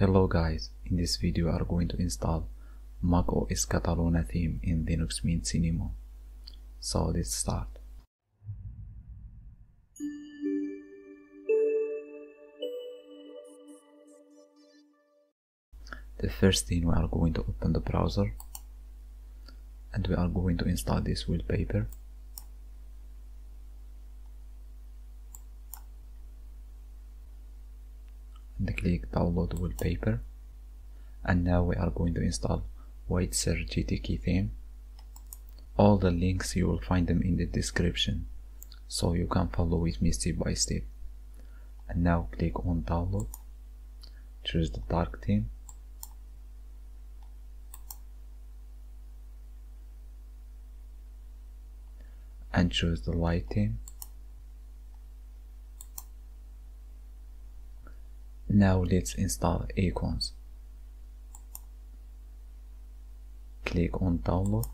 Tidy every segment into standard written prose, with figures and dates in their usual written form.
Hello guys, in this video I'm going to install macOS Catalina theme in Linux Mint Cinema. So let's start. The first thing, we are going to open the browser and we are going to install this wallpaper. And click download wallpaper, and now we are going to install WhiteSur GTK theme. All the links you will find them in the description, so you can follow with me step by step. And now click on download, choose the dark theme, and choose the light theme. Now let's install icons. Click on download.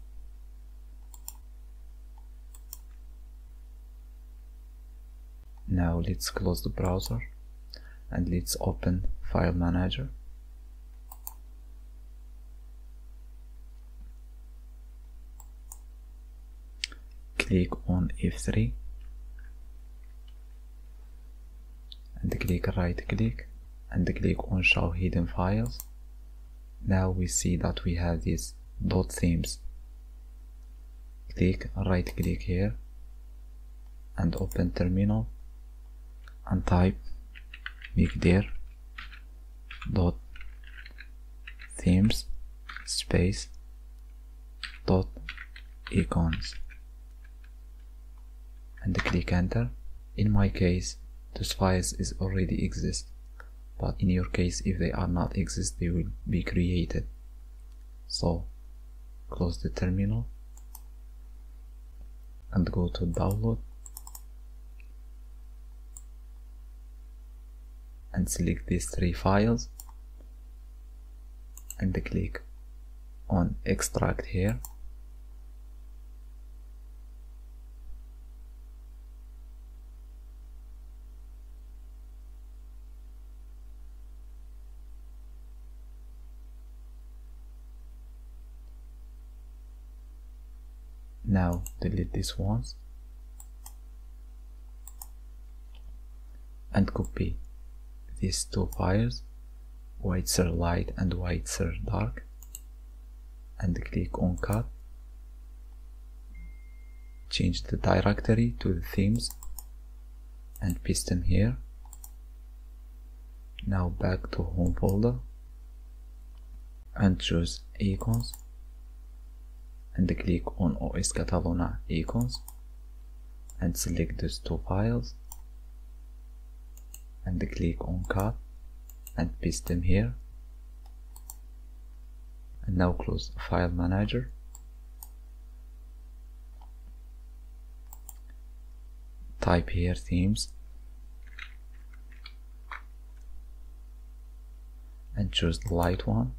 Now let's close the browser and let's open file manager. Click on F3 and click right click and click on show hidden files. Now we see that we have these dot themes. Click right click here and open terminal and type mkdir dot themes space dot icons and click enter. In my case these files is already exist, but in your case if they are not exist they will be created. So close the terminal and go to download and select these three files and click on extract here . Now delete these ones and copy these two files, WhiteSur light and WhiteSur dark, and click on cut. Change the directory to the themes and paste them here. Now back to home folder and choose icons and click on OS Catalina Icons and select these two files and click on cut and paste them here. And now close file manager. Type here themes and choose the light one.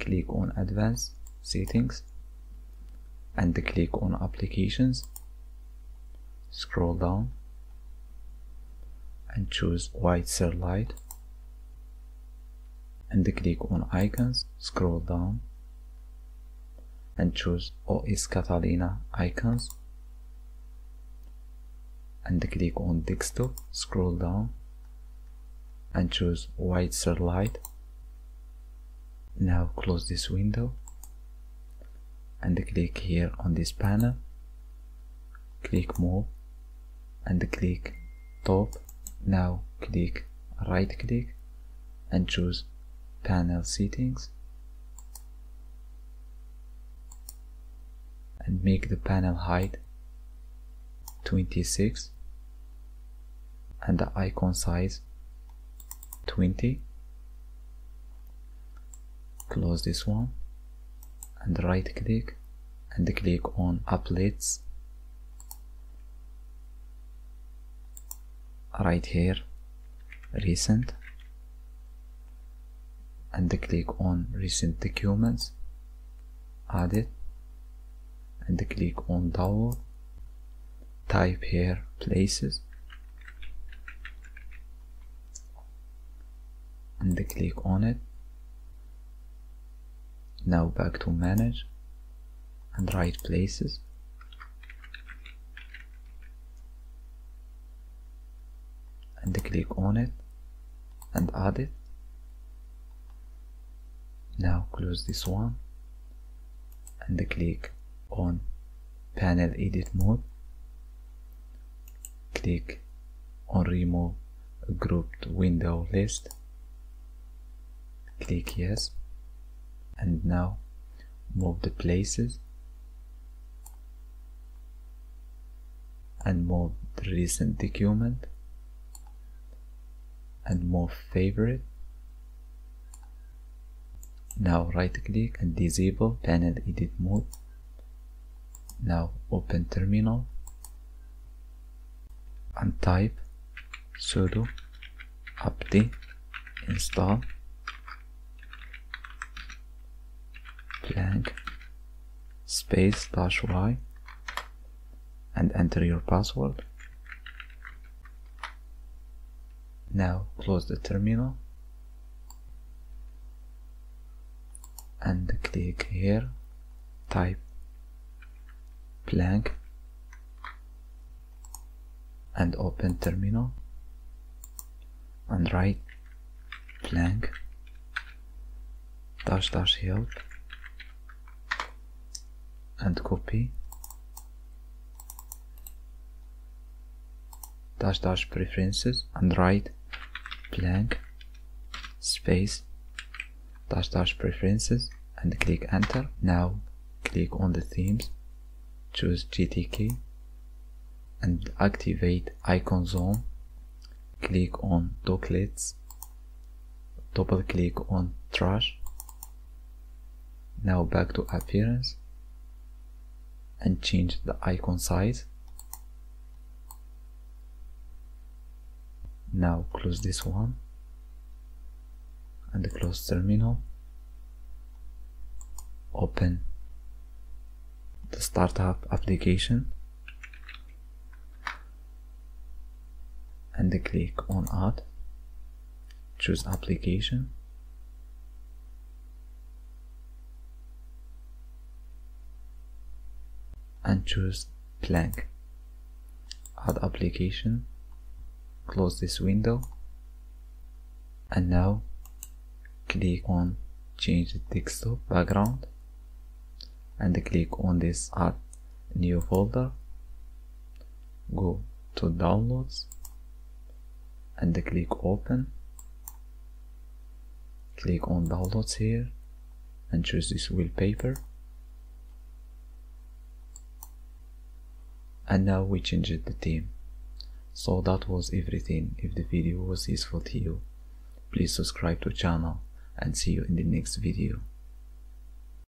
Click on advanced settings and click on applications, scroll down and choose WhiteSur light and click on icons, scroll down and choose OS Catalina Icons and click on desktop, scroll down and choose WhiteSur light. Now close this window and click here on this panel, click move and click top. Now click right click and choose panel settings and make the panel height 26 and the icon size 20. Close this one and right click and click on applets right here, recent, and click on recent documents, add it and click on download. Type here places and Simply click on it. Now back to manage and write places. And click on it and add it. Now close this one and click on panel edit mode. Click on remove grouped window list. Click yes, and now move the places and move the recent document and move favorite. Now right click and disable panel edit mode. Now open terminal and type sudo apt install plank /y and enter your password. Now close the terminal and click here, type plank and open terminal and write plank --help and copy --preferences and write plank --preferences and click enter. Now click on the themes, choose GTK and activate icon zone. Click on docklets, double click on trash. Now back to appearance and change the icon size. Now close this one and close terminal. Open the startup application and click on add, choose application and choose plank, add application. Close this window and now click on change the desktop background and click on this add new folder. Go to downloads and click open. Click on downloads here and choose this wallpaper. And now we changed the theme. So that was everything. If the video was useful to you, please subscribe to the channel and see you in the next video.